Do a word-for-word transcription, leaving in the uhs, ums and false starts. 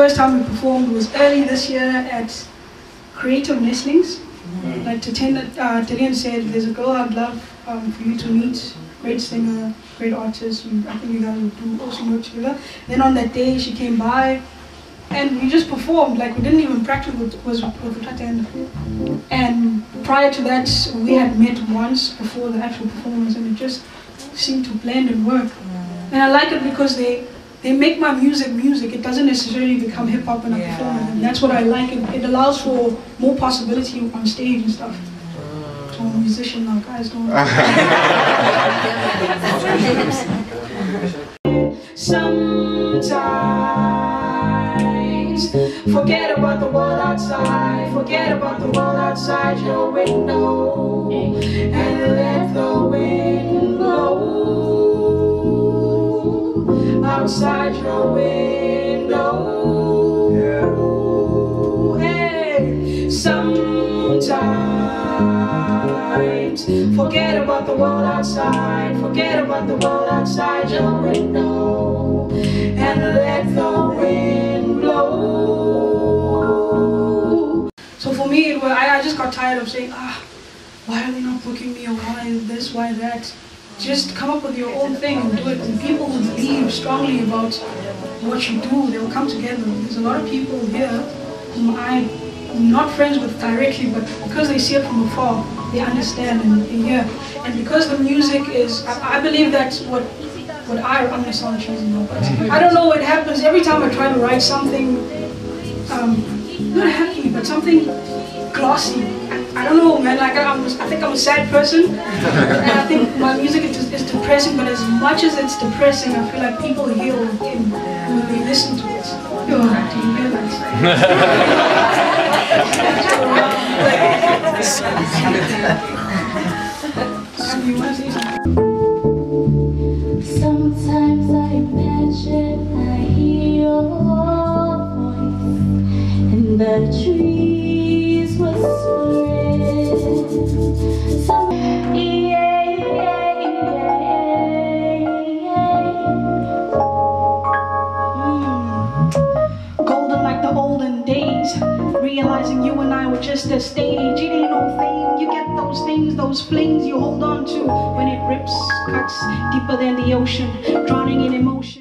First time we performed was early this year at Creative Nestlings. Mm-hmm. Like Tate, uh, Dillian said, there's a girl I'd love um, for you to meet. Great singer, great artist. I think you guys would do awesome work together. Then on that day, she came by, and we just performed. Like we didn't even practice with was with Tate and the Four. And prior to that, we had met once before the actual performance, and it just seemed to blend and work. And I like it because they. They make my music music. It doesn't necessarily become hip hop when I yeah. perform it. And that's what I like. It, it allows for more possibility on stage and stuff. Mm. So I'm a musician now, guys. Don't Sometimes forget about the world outside. Forget about the world outside your window and let the wind blow. Outside your window, yeah. Hey, sometimes forget about the world outside, forget about the world outside your window, and let the wind blow. So for me, it was, I, I just got tired of saying, ah, why are they not booking me, or why is this, why that? Just come up with your own thing and do it. And people who believe strongly about what you do, they will come together. There's a lot of people here whom I'm not friends with directly, but because they see it from afar, they understand and they hear. And because the music is, I, I believe that's what what I, I'm gonna sound cheesy now, but I don't know what happens every time I try to write something, um, not happy, but something glossy. I don't know, man, like I'm, I think I'm a sad person, and I think my music is, is depressing, but as much as it's depressing, I feel like people heal within when they listen to it. Yo, do you hear that? Sometimes I imagine I hear your voice, and the trees whisper. So, yeah, yeah, yeah, yeah. Mm. Golden like the olden days, realizing you and I were just a stage. It ain't no fame, you get those things, those flings you hold on to when it rips, cuts deeper than the ocean, drowning in emotion.